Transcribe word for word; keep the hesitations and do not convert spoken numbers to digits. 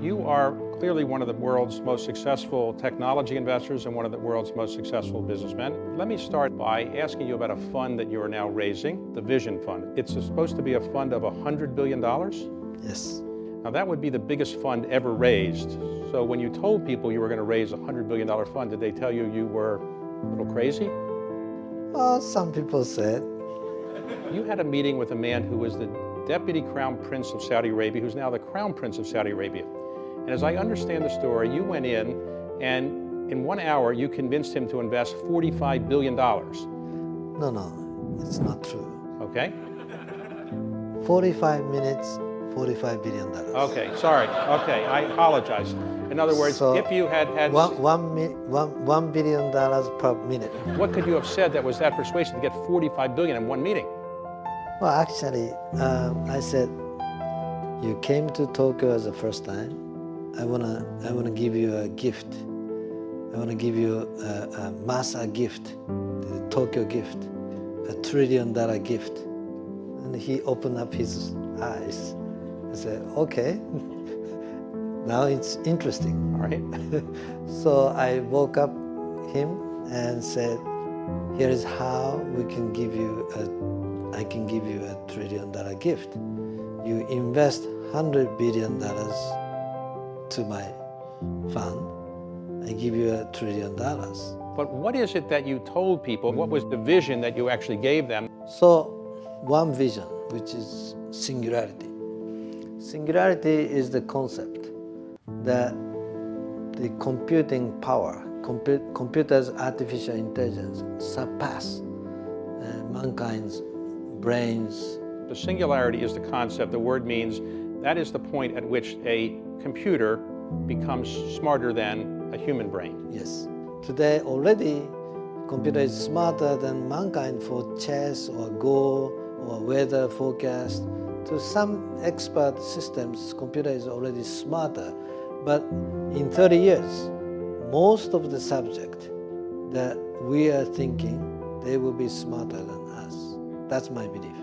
You are clearly one of the world's most successful technology investors and one of the world's most successful businessmen. Let me start by asking you about a fund that you are now raising, the Vision Fund. It's supposed to be a fund of one hundred billion dollars? Yes. Now that would be the biggest fund ever raised. So when you told people you were going to raise a one hundred billion dollars fund, did they tell you you were a little crazy? Oh, some people said. You had a meeting with a man who was the Deputy Crown Prince of Saudi Arabia, who's now the Crown Prince of Saudi Arabia. And as I understand the story, you went in and in one hour you convinced him to invest forty-five billion dollars. No, no, it's not true. Okay. forty-five minutes, forty-five billion dollars. Okay, sorry. Okay, I apologize. In other words, so if you had had... One, one, one, one billion dollars per minute. What could you have said that was that persuasive to get forty-five billion dollars in one meeting? Well, actually, um, I said, you came to Tokyo as the first time. I wanna, I wanna give you a gift. I wanna give you a, a Masa gift, the Tokyo gift, a trillion dollar gift. And he opened up his eyes. I said, okay, now it's interesting. All right. So I woke up him and said, here is how we can give you a, I can give you a trillion dollar gift. You invest one hundred billion dollars to my fund, I give you a trillion dollars. But what is it that you told people? What was the vision that you actually gave them? So, one vision, which is singularity. Singularity is the concept that the computing power, comput computers, artificial intelligence, surpass uh, mankind's brains. The singularity is the concept. The word means that is the point at which a computer becomes smarter than a human brain. Yes. Today already, computer is smarter than mankind for chess or Go or weather forecast. To some expert systems, computer is already smarter. But in thirty years, most of the subject that we are thinking, they will be smarter than us. That's my belief.